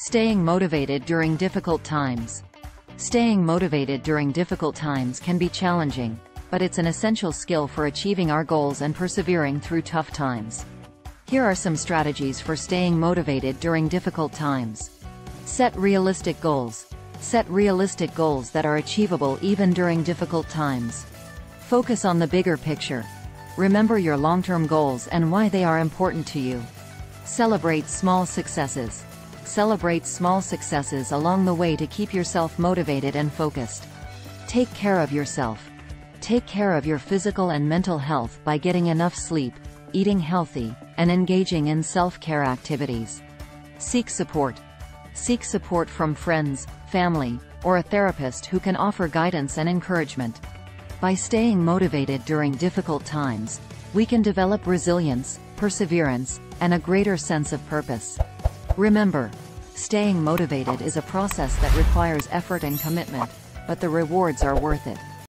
Staying motivated during difficult times. Staying motivated during difficult times can be challenging, but it's an essential skill for achieving our goals and persevering through tough times. Here are some strategies for staying motivated during difficult times. Set realistic goals. Set realistic goals that are achievable even during difficult times. Focus on the bigger picture. Remember your long-term goals and why they are important to you. Celebrate small successes. Celebrate small successes along the way to keep yourself motivated and focused. Take care of yourself. Take care of your physical and mental health by getting enough sleep, eating healthy, and engaging in self-care activities. Seek support. Seek support from friends, family, or a therapist who can offer guidance and encouragement. By staying motivated during difficult times, we can develop resilience, perseverance, and a greater sense of purpose. Remember, staying motivated is a process that requires effort and commitment, but the rewards are worth it.